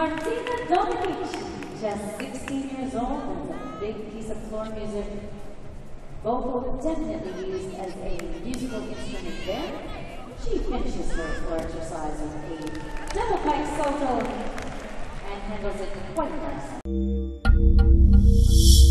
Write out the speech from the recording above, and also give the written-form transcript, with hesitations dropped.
Martina Domovich, just 16 years old, and a big piece of floor music. Vocal definitely used as a musical instrument there. She finishes her floor exercise with a double pipe solo and handles it quite nicely.